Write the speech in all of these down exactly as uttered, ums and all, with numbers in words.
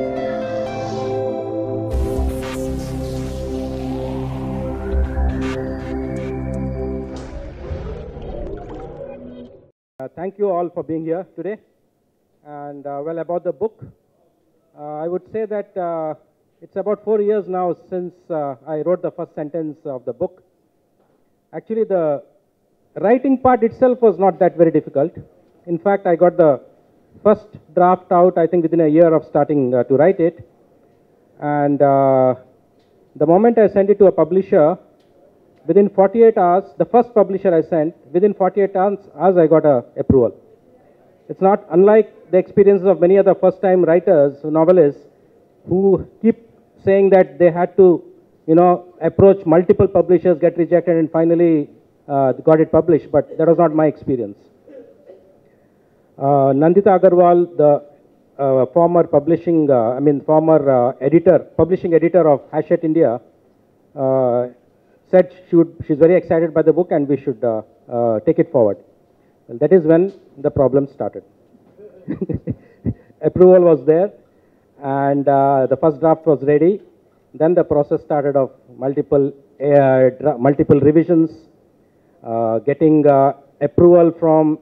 Uh, thank you all for being here today. And uh, well, about the book, uh, I would say that uh, it's about four years now since uh, I wrote the first sentence of the book. Actually, the writing part itself was not that very difficult. In fact, I got the first draft out, I think, within a year of starting uh, to write it. And uh, the moment I sent it to a publisher, within forty-eight hours, the first publisher I sent, within forty-eight hours, I got a approval. It's not unlike the experiences of many other first-time writers, novelists, who keep saying that they had to, you know, approach multiple publishers, get rejected, and finally uh, got it published. But that was not my experience. Uh, Nandita Agarwal, the uh, former publishing, uh, I mean, former uh, editor, publishing editor of Hachette India, uh, said she would, she's very excited by the book and we should uh, uh, take it forward. Well, that is when the problem started. Approval was there and uh, the first draft was ready. Then the process started of multiple, uh, multiple revisions, uh, getting uh, approval from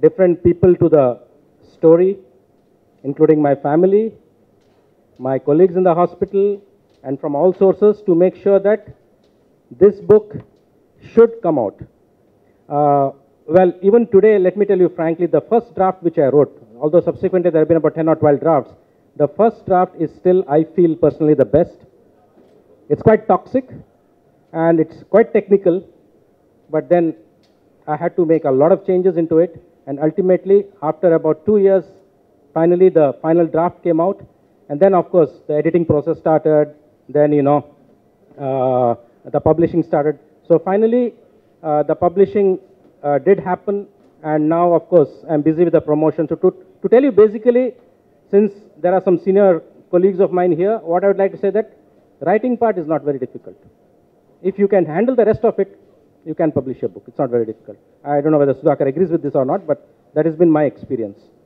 different people to the story, including my family, my colleagues in the hospital, and from all sources to make sure that this book should come out. Uh, well, even today, let me tell you frankly, the first draft which I wrote, although subsequently there have been about ten or twelve drafts, the first draft is still, I feel personally, the best. It's quite toxic and it's quite technical, but then I had to make a lot of changes into it, and ultimately, after about two years, finally the final draft came out, and then of course the editing process started, then you know, uh, the publishing started. So finally, uh, the publishing uh, did happen, and now, of course, I'm busy with the promotion. So to, to tell you basically, since there are some senior colleagues of mine here, what I would like to say that writing part is not very difficult. If you can handle the rest of it, you can publish a book. It's not very difficult. I don't know whether Sudhakar agrees with this or not, but that has been my experience.